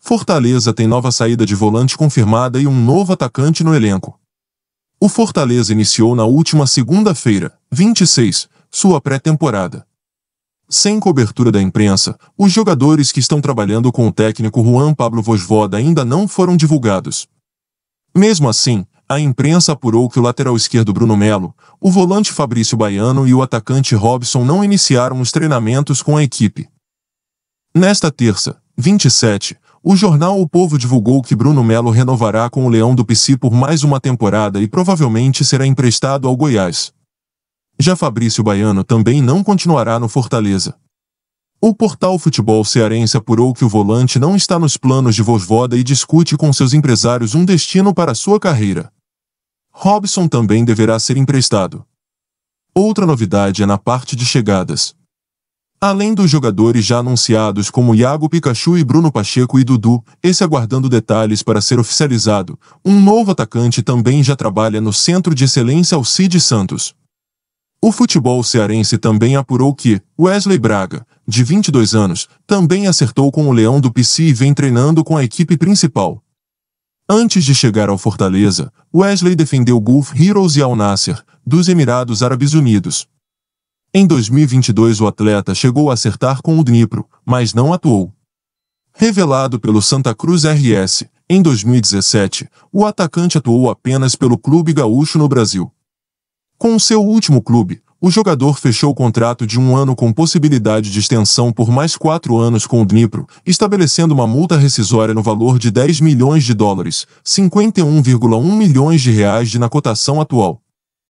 Fortaleza tem nova saída de volante confirmada e um novo atacante no elenco. O Fortaleza iniciou na última segunda-feira, 26, sua pré-temporada. Sem cobertura da imprensa, os jogadores que estão trabalhando com o técnico Juan Pablo Vojvoda ainda não foram divulgados. Mesmo assim, a imprensa apurou que o lateral esquerdo Bruno Melo, o volante Fabrício Baiano e o atacante Robson não iniciaram os treinamentos com a equipe. Nesta terça, 27, o jornal O Povo divulgou que Bruno Melo renovará com o Leão do Pici por mais uma temporada e provavelmente será emprestado ao Goiás. Já Fabrício Baiano também não continuará no Fortaleza. O portal Futebol Cearense apurou que o volante não está nos planos de Vojvoda e discute com seus empresários um destino para sua carreira. Robson também deverá ser emprestado. Outra novidade é na parte de chegadas. Além dos jogadores já anunciados como Iago Pikachu e Bruno Pacheco e Dudu, esse aguardando detalhes para ser oficializado, um novo atacante também já trabalha no Centro de Excelência Alcide Santos. O futebol cearense também apurou que Wesley Braga, de 22 anos, também acertou com o Leão do Pici e vem treinando com a equipe principal. Antes de chegar ao Fortaleza, Wesley defendeu Gulf Heroes e Al Nasser, dos Emirados Árabes Unidos. Em 2022 o atleta chegou a acertar com o Dnipro, mas não atuou. Revelado pelo Santa Cruz RS, em 2017, o atacante atuou apenas pelo clube gaúcho no Brasil. Com seu último clube, o jogador fechou o contrato de um ano com possibilidade de extensão por mais 4 anos com o Dnipro, estabelecendo uma multa rescisória no valor de US$ 10 milhões, 51,1 milhões de reais na cotação atual.